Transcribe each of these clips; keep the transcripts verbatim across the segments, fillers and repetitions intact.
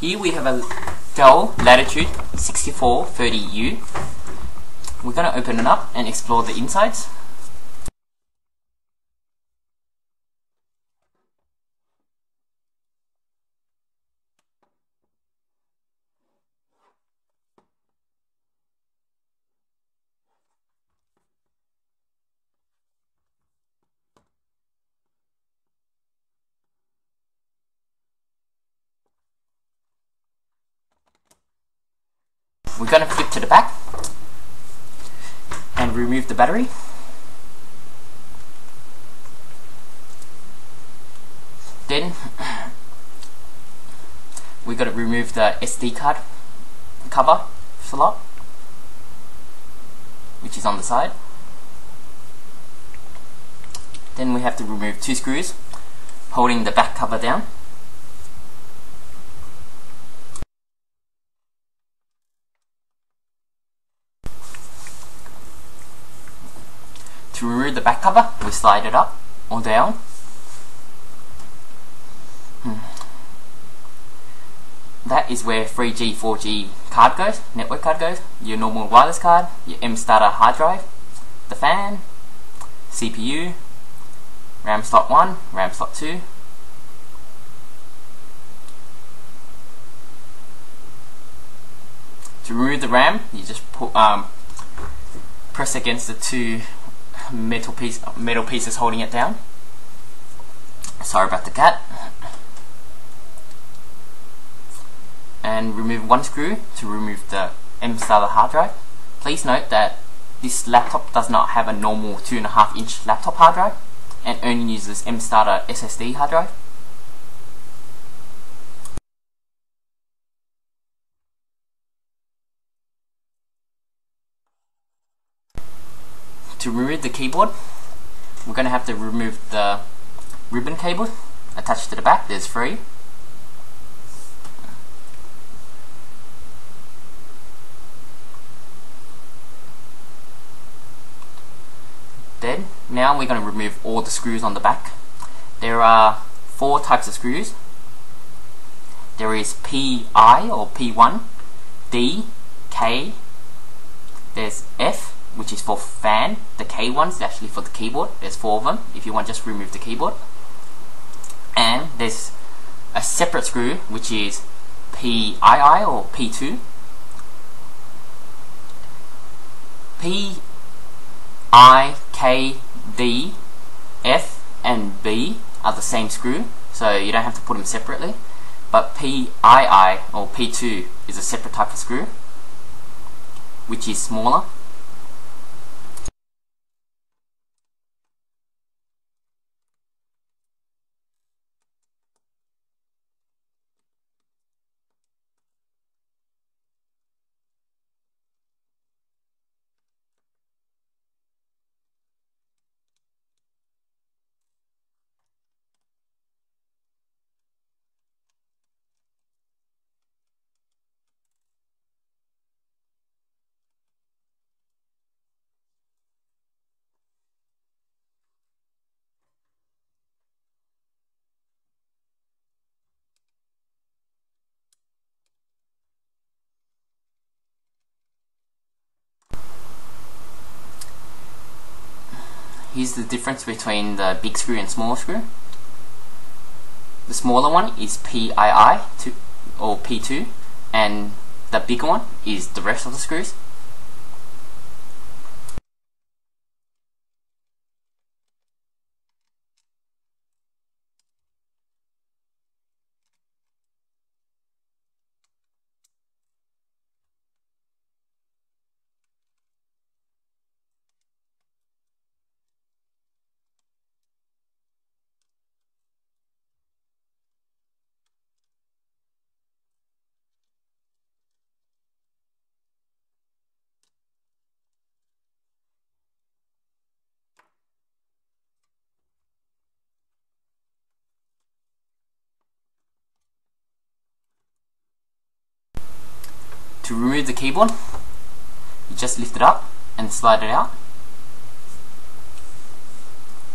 Here we have a Dell Latitude sixty-four thirty U. We're going to open it up and explore the insides. We're going to flip to the back and remove the battery. Then we're going to remove the S D card cover slot, which is on the side. Then we have to remove two screws holding the back cover down. To remove the back cover, we slide it up or down. Hmm. That is where three G, four G card goes, network card goes, your normal wireless card, your msata hard drive, the fan, C P U, RAM slot one, RAM slot two, to remove the RAM, you just put, um, press against the two metal piece metal pieces holding it down. Sorry about the cat. And remove one screw to remove the msata hard drive. Please note that this laptop does not have a normal two and a half inch laptop hard drive and only uses msata S S D hard drive. To remove the keyboard, we're going to have to remove the ribbon cable attached to the back. There's three. Then, now we're going to remove all the screws on the back. There are four types of screws. There is P I or P one, D, K, there's F, which is for fan, the K one's actually for the keyboard. There's four of them. If you want, just remove the keyboard. And there's a separate screw which is P two or P two. P, I, K, D, F and B are the same screw, so you don't have to put them separately. But P two or P two is a separate type of screw which is smaller. Here's the difference between the big screw and small screw. The smaller one is P two or P two, and the bigger one is the rest of the screws. To remove the keyboard, you just lift it up and slide it out.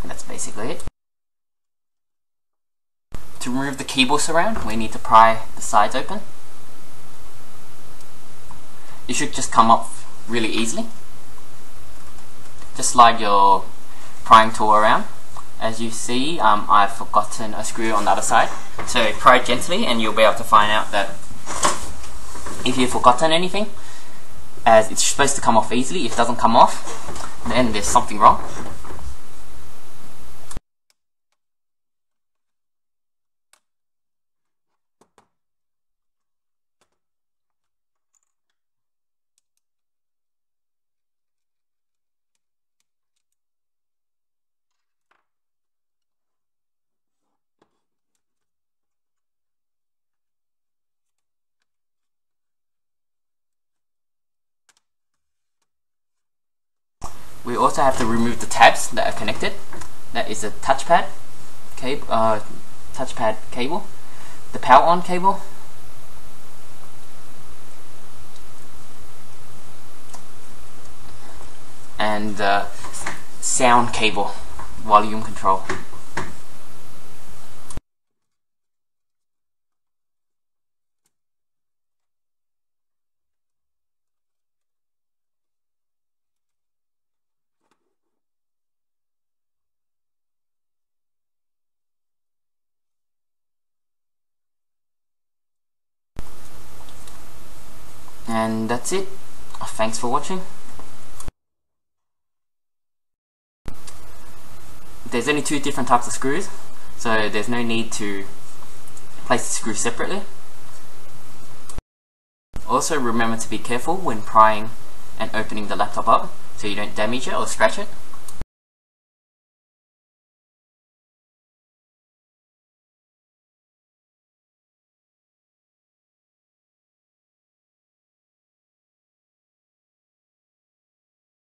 And that's basically it. To remove move the cables around, we need to pry the sides open. It should just come off really easily. Just slide your prying tool around. As you see, um, I've forgotten a screw on the other side. So pry gently and you'll be able to find out that if you've forgotten anything, as it's supposed to come off easily. If it doesn't come off, then there's something wrong. We also have to remove the tabs that are connected. That is a touchpad cable, uh, touchpad cable, the power on cable, and uh, sound cable, volume control. And that's it. Thanks for watching. There's only two different types of screws, so there's no need to place the screw separately. Also remember to be careful when prying and opening the laptop up so you don't damage it or scratch it.